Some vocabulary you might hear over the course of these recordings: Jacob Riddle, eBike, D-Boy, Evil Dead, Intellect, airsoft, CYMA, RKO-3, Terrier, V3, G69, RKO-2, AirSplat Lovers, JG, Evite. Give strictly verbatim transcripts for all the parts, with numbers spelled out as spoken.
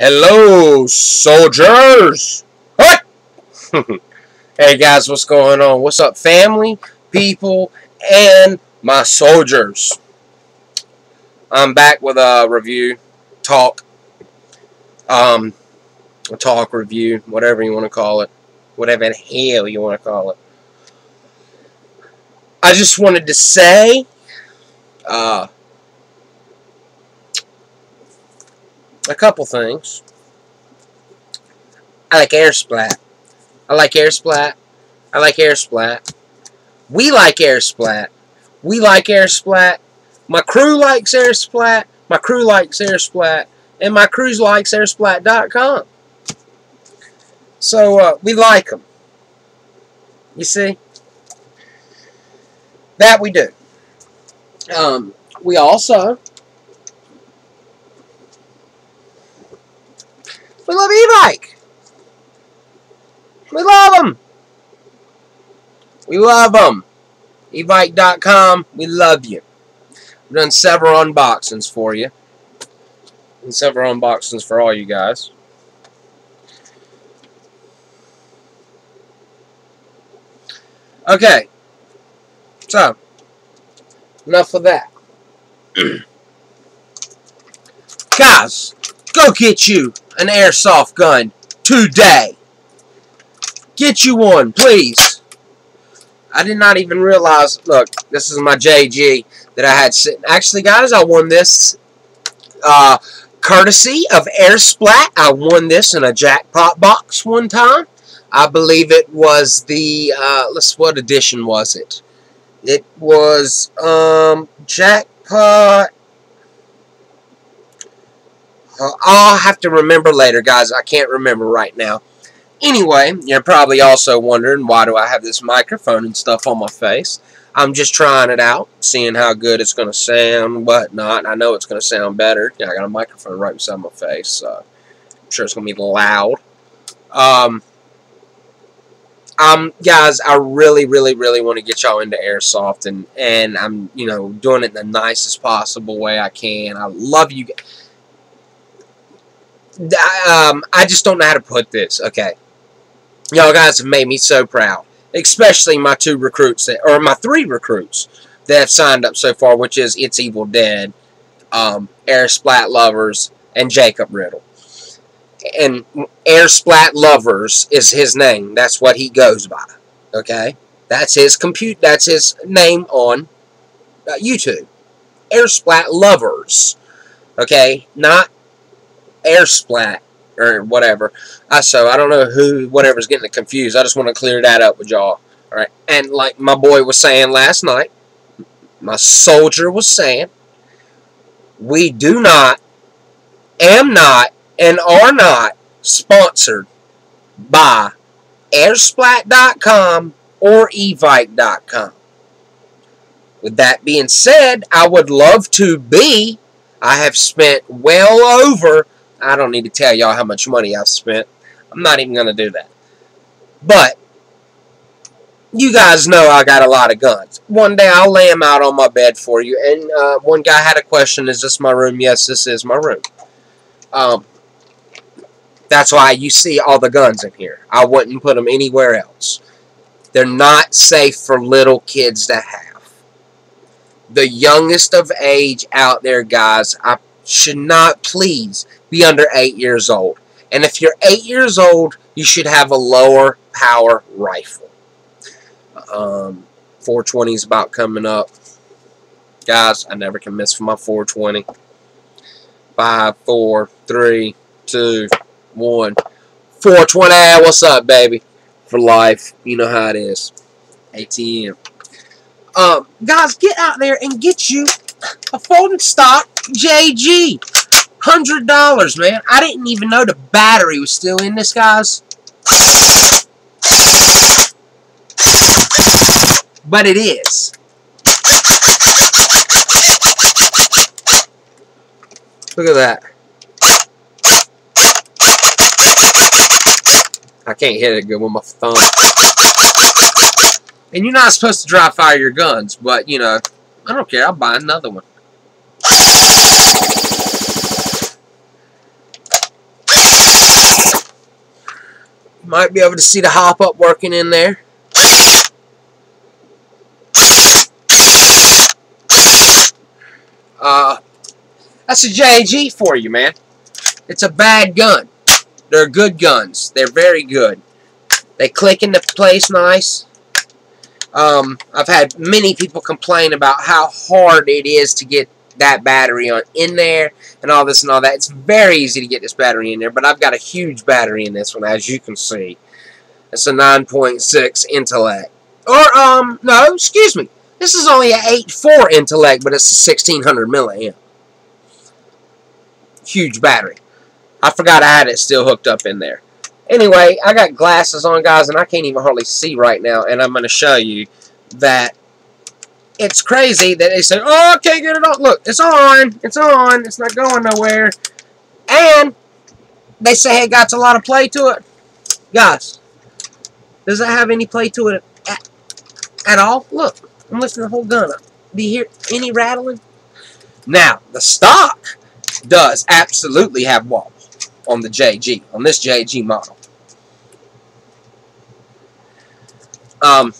Hello, soldiers! What? Hey guys, what's going on? What's up, family, people, and my soldiers? I'm back with a review, talk, um, a talk review, whatever you want to call it, whatever the hell you want to call it. I just wanted to say, uh, a couple things. I like AirSplat. I like AirSplat. I like AirSplat. We like AirSplat. We like AirSplat. My crew likes AirSplat. My crew likes AirSplat. And my crew likes AirSplat dot com. So uh, we like them. You see? That we do. Um, we also... We love eBike. We love them. We love them. e bike dot com, we love you. I've done several unboxings for you. And several unboxings for all you guys. Okay. So, enough of that. Guys, go get you an airsoft gun today. Get you one, please. I did not even realize. Look, this is my J G that I had sitting. Actually, guys, I won this uh, courtesy of AirSplat. I won this in a jackpot box one time. I believe it was the uh, let's. What edition was it? It was um, jackpot. Uh, I'll have to remember later, guys. I can't remember right now. Anyway, you're probably also wondering, why do I have this microphone and stuff on my face? I'm just trying it out, seeing how good it's going to sound, whatnot. I know it's going to sound better. Yeah, I got a microphone right beside my face, so I'm sure it's going to be loud. Um, um, guys, I really, really, really want to get y'all into airsoft, and, and I'm, you know, doing it in the nicest possible way I can. I love you guys. Um, I just don't know how to put this, okay? Y'all guys have made me so proud. Especially my two recruits, that, or my three recruits that have signed up so far, which is It's Evil Dead, um, AirSplat Lovers, and Jacob Riddle. And AirSplat Lovers is his name. That's what he goes by, okay? That's his compute. That's his name on uh, YouTube. AirSplat Lovers, okay? Not AirSplat or whatever. Uh, so I don't know who, whatever's getting it confused. I just want to clear that up with y'all. All right. And like my boy was saying last night, my soldier was saying, we do not, am not, and are not sponsored by airsplat dot com or evite dot com. With that being said, I would love to be. I have spent well over, I don't need to tell y'all how much money I've spent. I'm not even going to do that. But, you guys know I got a lot of guns. One day I'll lay them out on my bed for you. And uh, one guy had a question, is this my room? Yes, this is my room. Um, that's why you see all the guns in here. I wouldn't put them anywhere else. They're not safe for little kids to have. The youngest of age out there, guys, I should not please be under eight years old. And if you're eight years old, you should have a lower power rifle. Um, four twenty is about coming up. Guys, I never can miss for my four twenty. five, four, three, two, one. four twenty, what's up, baby? For life, you know how it is. A T M. Um, guys, get out there and get you a folding stock J G. one hundred dollars, man. I didn't even know the battery was still in this, guys. But it is. Look at that. I can't hit it good with my thumb. And you're not supposed to dry fire your guns, but, you know, I don't care. I'll buy another one. Might be able to see the hop up working in there. Uh, that's a J G for you, man. It's a bad gun. They're good guns. They're very good. They click into place nice. Um, I've had many people complain about how hard it is to get that battery on in there and all this and all that. It's very easy to get this battery in there, but I've got a huge battery in this one, as you can see. It's a nine point six Intellect. Or, um, no, excuse me. This is only an eight point four Intellect, but it's a sixteen hundred milliamp. Huge battery. I forgot I had it still hooked up in there. Anyway, I got glasses on, guys, and I can't even hardly see right now, and I'm going to show you that it's crazy that they say, oh, I can't get it on. Look, it's on. It's on. It's not going nowhere. And they say, hey, it got a lot of play to it. Guys, does it have any play to it at, at all? Look, I'm lifting the whole gun up. Do you hear any rattling? Now, the stock does absolutely have wobble on the J G, on this J G model. Um,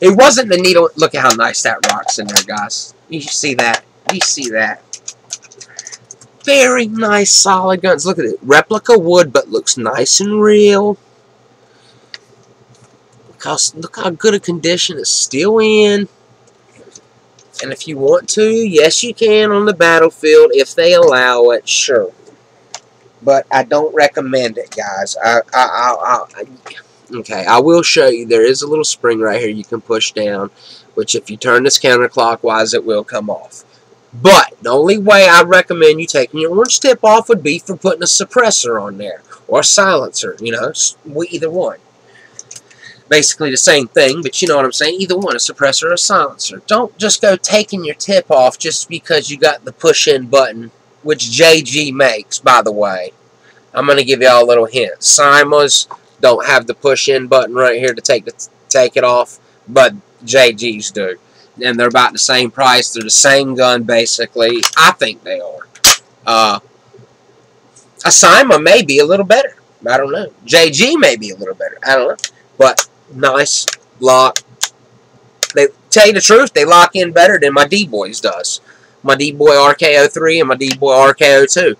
it wasn't the needle. Look at how nice that rock's in there, guys. You see that? You see that? Very nice, solid guns. Look at it. Replica wood, but looks nice and real. Look how, look how good a condition it's still in. And if you want to, yes you can on the battlefield if they allow it, sure. But I don't recommend it, guys. I, I, I, I, okay, I will show you. There is a little spring right here you can push down, which if you turn this counterclockwise, it will come off. But the only way I recommend you taking your orange tip off would be for putting a suppressor on there or a silencer, you know, either one. Basically the same thing, but you know what I'm saying. Either one, a suppressor or a silencer. Don't just go taking your tip off just because you got the push-in button, which J G makes, by the way. I'm going to give y'all a little hint. C Y M As don't have the push-in button right here to take the, take it off, but J Gs do. And they're about the same price. They're the same gun, basically. I think they are. Uh, a C Y M A may be a little better. I don't know. J G may be a little better. I don't know. But nice lock. They tell you the truth, they lock in better than my D-Boys does. My D-Boy R K O three and my D-Boy R K O two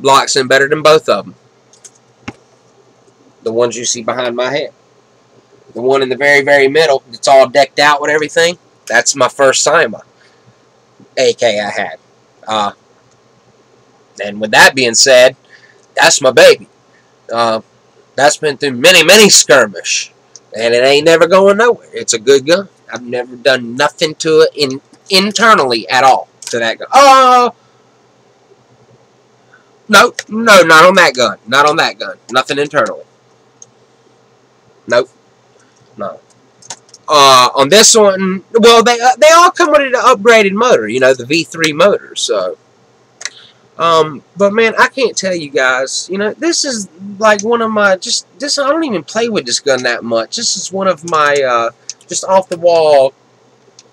locks in better than both of them. The ones you see behind my head. The one in the very, very middle that's all decked out with everything. That's my first C Y M A A K I had. Uh, and with that being said, that's my baby. Uh, that's been through many, many skirmish. And it ain't never going nowhere. It's a good gun. I've never done nothing to it in, internally at all to that gun. Oh! Nope. No, not on that gun. Not on that gun. Nothing internally. Nope. No. Uh, on this one, well, they uh, they all come with an upgraded motor. You know, the V three motor, so... Um, but man, I can't tell you guys, you know, this is like one of my, just, this, I don't even play with this gun that much. This is one of my, uh, just off-the-wall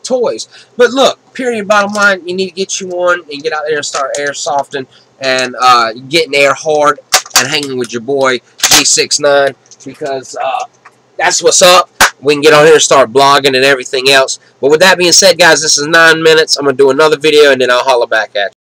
toys. But look, period, bottom line, you need to get you one and get out there and start airsofting and, uh, getting air hard and hanging with your boy, G sixty-nine, because, uh, that's what's up. We can get on here and start blogging and everything else. But with that being said, guys, this is nine minutes. I'm going to do another video and then I'll holler back at you.